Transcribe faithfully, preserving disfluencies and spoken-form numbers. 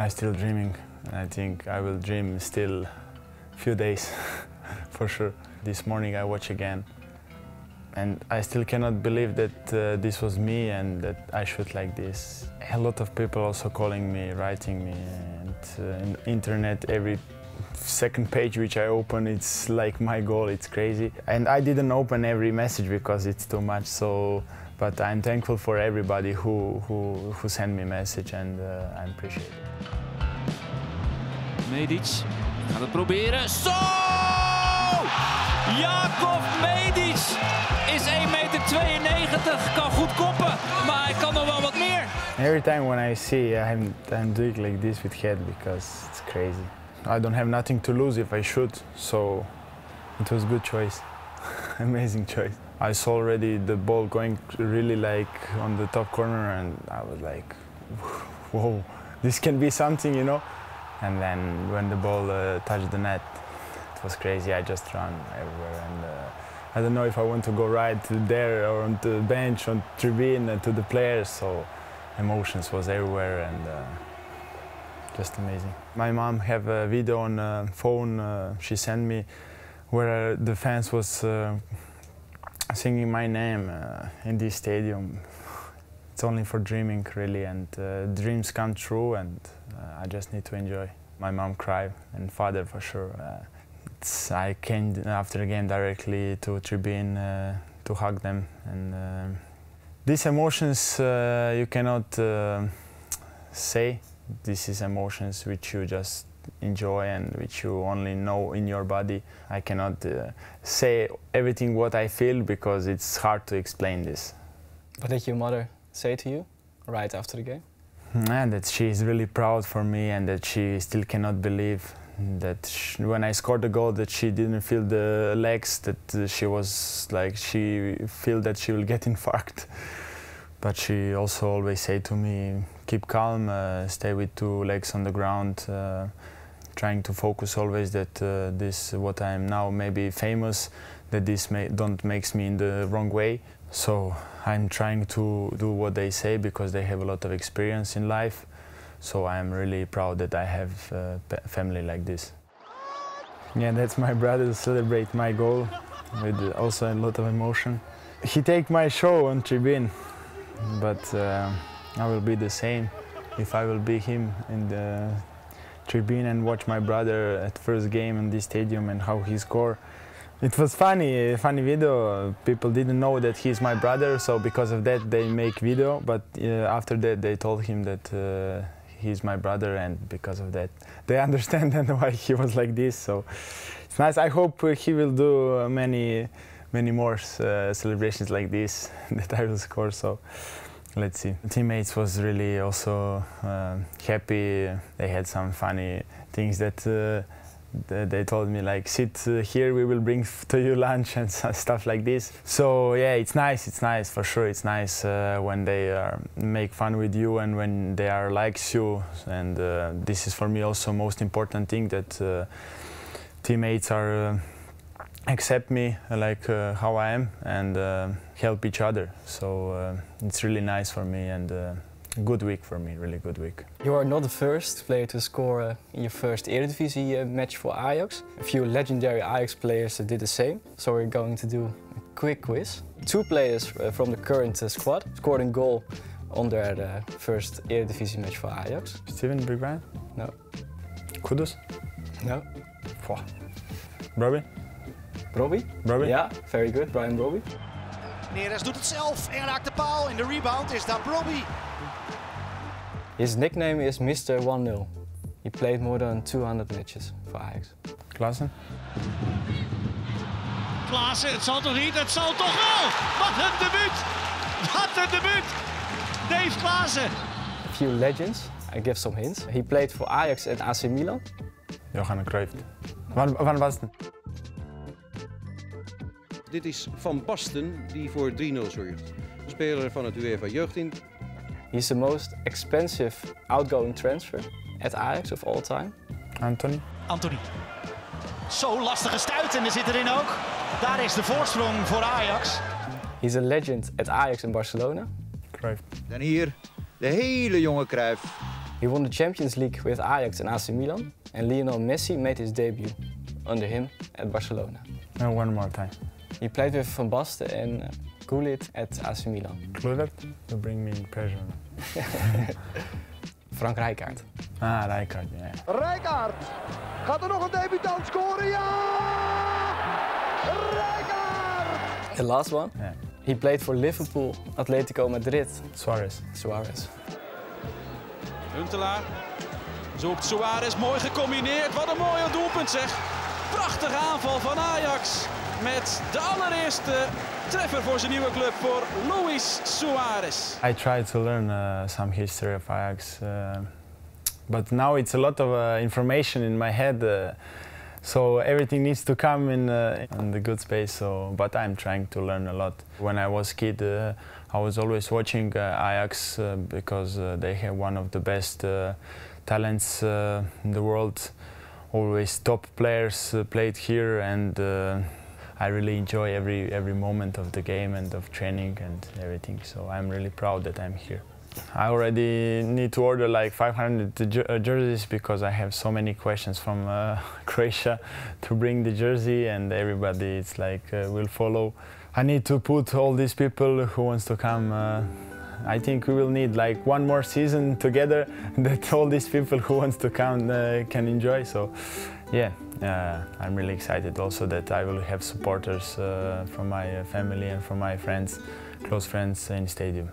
I'm still dreaming. I think I will dream still a few days, for sure. This morning I watch again, and I still cannot believe that uh, this was me and that I shoot like this. A lot of people also calling me, writing me, and uh, in internet every second page which I open, it's like my goal, it's crazy. And I didn't open every message because it's too much, so, but I'm thankful for everybody who, who, who sent me message, and uh, I appreciate it. Medic gaat het proberen. Zo! Jacob Medic is één meter tweeënnegentig, kan goed koppen, maar hij kan nog wel wat meer. Every time when I see, I'm, I'm doing like this with head because it's crazy. I don't have nothing to lose if I shoot, so it was a good choice, amazing choice. I saw already the ball going really like on the top corner, and I was like, whoa, this can be something, you know. And then when the ball uh, touched the net, it was crazy. I just ran everywhere, and uh, I don't know if I want to go right there or on the bench, on the tribune, uh, to the players. So emotions was everywhere, and uh, just amazing. My mom have a video on uh, phone. Uh, she sent me where the fans was uh, singing my name uh, in this stadium. It's only for dreaming, really, and uh, dreams come true, and uh, I just need to enjoy. My mom cried, and father for sure. Uh, it's, I came after the game directly to tribune uh, to hug them, and uh, these emotions uh, you cannot uh, say. This is emotions which you just enjoy and which you only know in your body. I cannot uh, say everything what I feel because it's hard to explain this. What did your mother say to you right after the game? Yeah, that she is really proud for me, and that she still cannot believe that she, when I scored the goal, that she didn't feel the legs, that she was like, she feel that she will get infarct. But she also always say to me, keep calm, uh, stay with two legs on the ground, uh, trying to focus always that uh, this what I am now maybe famous, that this may, don't makes me in the wrong way. So I'm trying to do what they say because they have a lot of experience in life. So I'm really proud that I have a family like this. Yeah, that's my brother to celebrate my goal with also a lot of emotion. He take my show on tribune, but uh, I will be the same if I will be him in the tribune and watch my brother at first game in this stadium and how he score. It was funny, funny video. People didn't know that he's my brother, so because of that they make video. But uh, after that they told him that uh, he's my brother, and because of that they understand and why he was like this. So it's nice. I hope he will do many, many more uh, celebrations like this that I will score. So let's see. The teammates was really also uh, happy. They had some funny things that. Uh, They told me like, sit here, we will bring to you lunch and stuff like this. So yeah, it's nice, it's nice, for sure. It's nice uh, when they uh, make fun with you and when they are likes you. And uh, this is for me also most important thing, that uh, teammates are uh, accept me like uh, how I am, and uh, help each other. So uh, it's really nice for me, and uh, good week for me, really good week. You are not the first player to score uh, in your first Eredivisie uh, match for Ajax. A few legendary Ajax players uh, did the same, so we're going to do a quick quiz. Two players uh, from the current uh, squad scored a goal on their uh, first Eredivisie match for Ajax. Steven Bergwijn? No. Kudus? No. Pwah. Brobbey? Brobbey? Brobbey? Yeah, very good, Brian Brobbey. Neres doet het zelf en raakt de paal, en de rebound is dan Brobbey. His nickname is Mister one nil. He played more than two hundred matches for Ajax. Klaassen? Klaassen, het zal toch niet, het zal toch wel! Wat een debuut! Wat een debuut! Dave Klaassen! A few legends, I give some hints. He played for Ajax and A C Milan. Johan Cruijff. Van, van Basten. Dit is Van Basten, die voor drie nul zorgt. Speler van het UEFA jeugdteam. He's the most expensive outgoing transfer at Ajax of all time. Antony. Antony. Zo lastige stuit, en er zit erin ook. Daar is de voorsprong voor Ajax. He's a legend at Ajax in Barcelona. Cruijff. Dan hier de hele jonge Cruijff. He won the Champions League with Ajax and A C Milan, and Lionel Messi made his debut under him at Barcelona. And one more time. He played with Van Basten and uh, Gullit at A C Milan. Gullit? You bring me pressure. Frank Rijkaard. Ah, Rijkaard, ja. Yeah. Rijkaard! Gaat er nog een debutant scoren? Ja! Rijkaard! The last one? Yeah. He played for Liverpool, Atletico Madrid. Suarez. Suarez. Huntelaar zoekt Suarez, mooi gecombineerd. Wat een mooi doelpunt zeg. Prachtige aanval van Ajax. Met de allereerste treffer voor zijn nieuwe club, voor Luis Suarez. I tried to learn uh, some history of Ajax. Uh, but now it's a lot of uh, information in my head. Uh, So everything needs to come in, uh, in the good space, so, but I'm trying to learn a lot. When I was a kid, uh, I was always watching uh, Ajax uh, because uh, they have one of the best uh, talents uh, in the world. Always top players uh, played here, and uh, I really enjoy every, every moment of the game and of training and everything, so I'm really proud that I'm here. I already need to order like five hundred jer jerseys because I have so many questions from uh, Croatia to bring the jersey, and everybody it's like uh, will follow. I need to put all these people who wants to come. Uh, I think we will need like one more season together that all these people who wants to come uh, can enjoy. So yeah, uh, I'm really excited also that I will have supporters uh, from my family and from my friends, close friends in stadium.